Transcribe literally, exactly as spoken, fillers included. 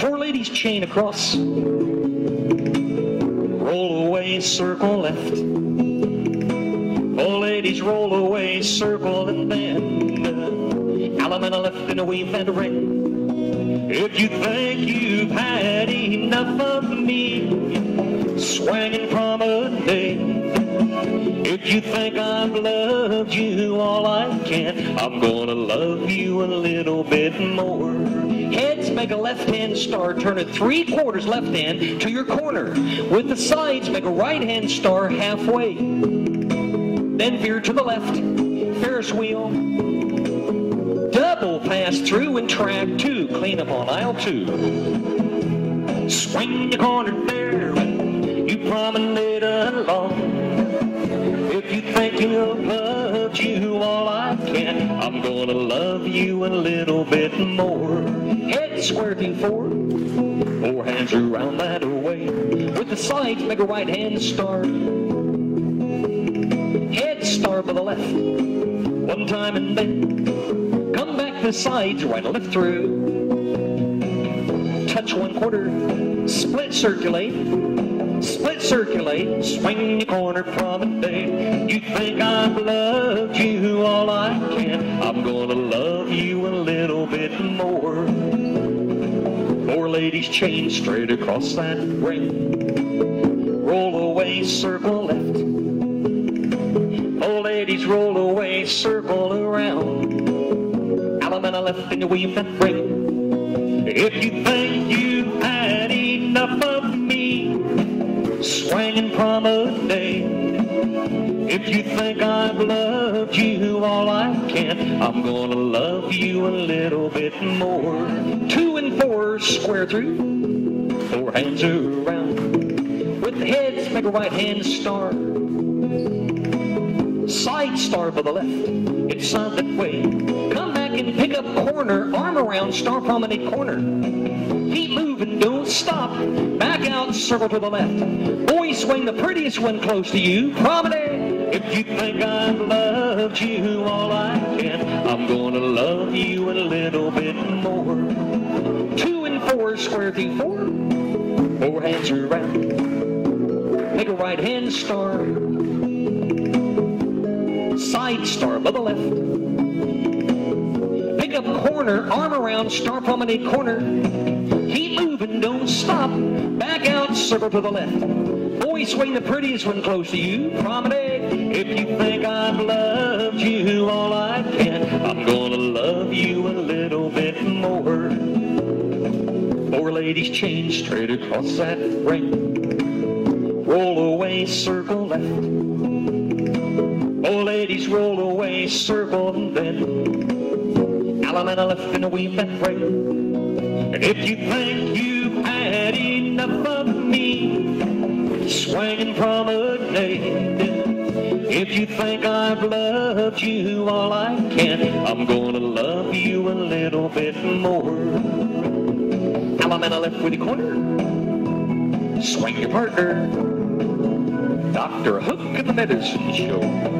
Four ladies chain across. Roll away, circle left. Four ladies roll away, circle and bend. Alum and a left and a weave and a ring. If you think you've had enough of me, swing and promenade. If you think I've loved you all I can, I'm gonna love you a little bit more. Heads, make a left-hand star, turn it three-quarters left-hand to your corner. With the sides, make a right-hand star halfway. Then veer to the left, Ferris wheel. Double pass through and track two, clean up on aisle two. Swing the corner there, and you promenade along. If you love you all I can, I'm gonna love you a little bit more. Head square through four, four hands around that away. With the sides, make a right hand star. Head star to the left, one time and then come back the sides, right and left through. Touch one quarter, split circulate. Split circulate, swing the corner promenade. You think I've loved you all I can, I'm gonna love you a little bit more. Four ladies chain straight across that ring. Roll away, circle left. Four ladies roll away, circle around. Alum and a left and you weave and ring. If you think you've had enough of me, swing and promenade. If you think I've loved you all I can, I'm gonna love you a little bit more. Two and four, square through. Four hands around. With the heads, make a right hand star. Side star for the left. It's not that way. Come back and pick up corner. Arm around, star promenade corner. Keep moving, don't stop. Back out, circle to the left. Boy, swing the prettiest one close to you. Promenade. If you think I've loved you all I can, I'm gonna love you a little bit more. Two and four, square through four. Four hands around. Make a right hand star. Side star by the left. Pick up corner, arm around, star promenade corner. Keep moving, don't stop. Back out, circle to the left. Boy, swing the prettiest one close to you. Promenade. If you think I've loved you all I can, I'm gonna love you a little bit more. Four ladies chain straight across that ring. Roll away, circle left. Four ladies roll away, circle and bend. Alum and a left and a weave and ring. And if you think you've had enough of me, swing and promenade. If you think I've loved you all I can, I'm gonna love you a little bit more. Alum and a left with a corner. Swing your partner. Doctor Hook at the Medicine Show.